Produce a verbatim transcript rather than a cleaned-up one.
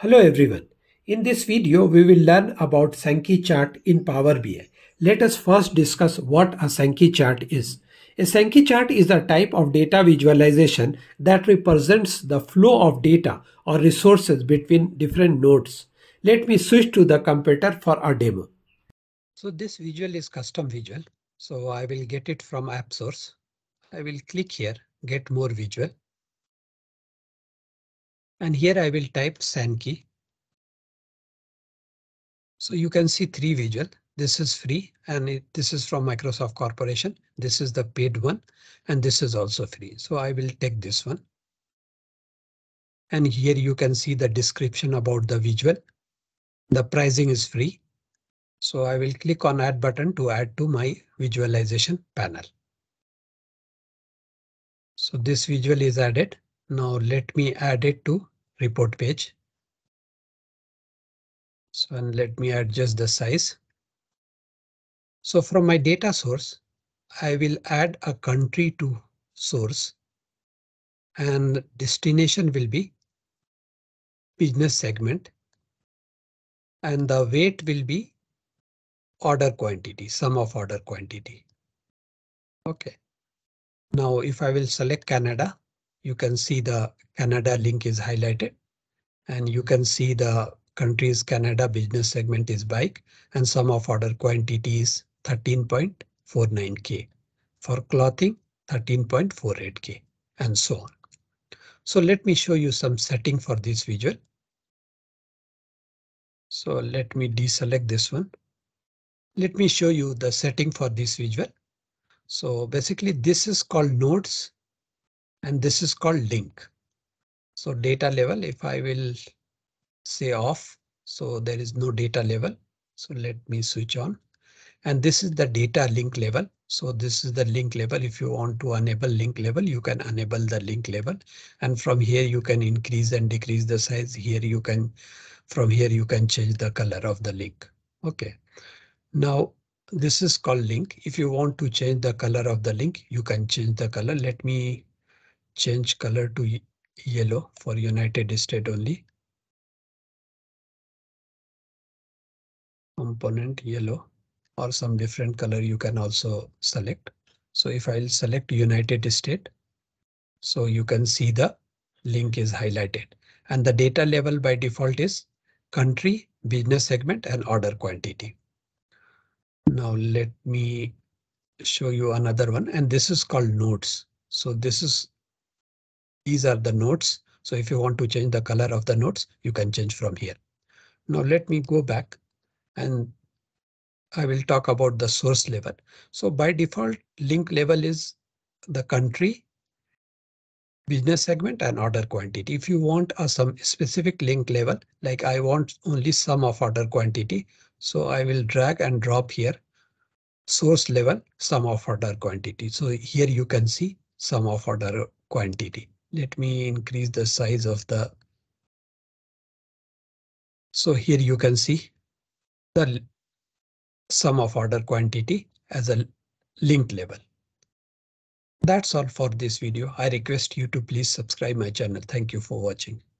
Hello everyone. In this video, we will learn about Sankey chart in Power B I. Let us first discuss what a Sankey chart is. A Sankey chart is a type of data visualization that represents the flow of data or resources between different nodes. Let me switch to the computer for a demo. So this visual is custom visual. So I will get it from App Source. I will click here, get more visual. And here I will type Sankey. So you can see three visual. This is free and it, this is from Microsoft Corporation. This is the paid one and this is also free. So I will take this one. And here you can see the description about the visual. The pricing is free. So I will click on add button to add to my visualization panel. So this visual is added. Now let me add it to report page. So and let me adjust the size. So from my data source, I will add a country to source and destination will be business segment. And the weight will be order quantity, sum of order quantity. OK. Now if I will select Canada, you can see the Canada link is highlighted and you can see the countries Canada business segment is bike and sum of order quantity is thirteen point four nine K. For clothing thirteen point four eight K and so on. So let me show you some setting for this visual. So let me deselect this one. Let me show you the setting for this visual. So basically this is called nodes. And this is called link. So data level, if I will say off, so there is no data level. So let me switch on. And this is the data link level. So this is the link level. If you want to enable link level, you can enable the link level. And from here you can increase and decrease the size. Here you can, from here you can change the color of the link. OK, now this is called link. If you want to change the color of the link, you can change the color. Let me change color to yellow for United States only. Component yellow or some different color you can also select. So if I'll select United States, so you can see the link is highlighted and the data level by default is country, business segment and order quantity. Now let me show you another one and this is called nodes. So this is These are the nodes. So if you want to change the color of the nodes, you can change from here. Now let me go back and I will talk about the source level. So by default, link level is the country, business segment and order quantity. If you want a some specific link level, like I want only sum of order quantity. So I will drag and drop here. Source level, sum of order quantity. So here you can see sum of order quantity. Let me increase the size of the. So here you can see the sum of order quantity as a link level. That's all for this video. I request you to please subscribe my channel. Thank you for watching.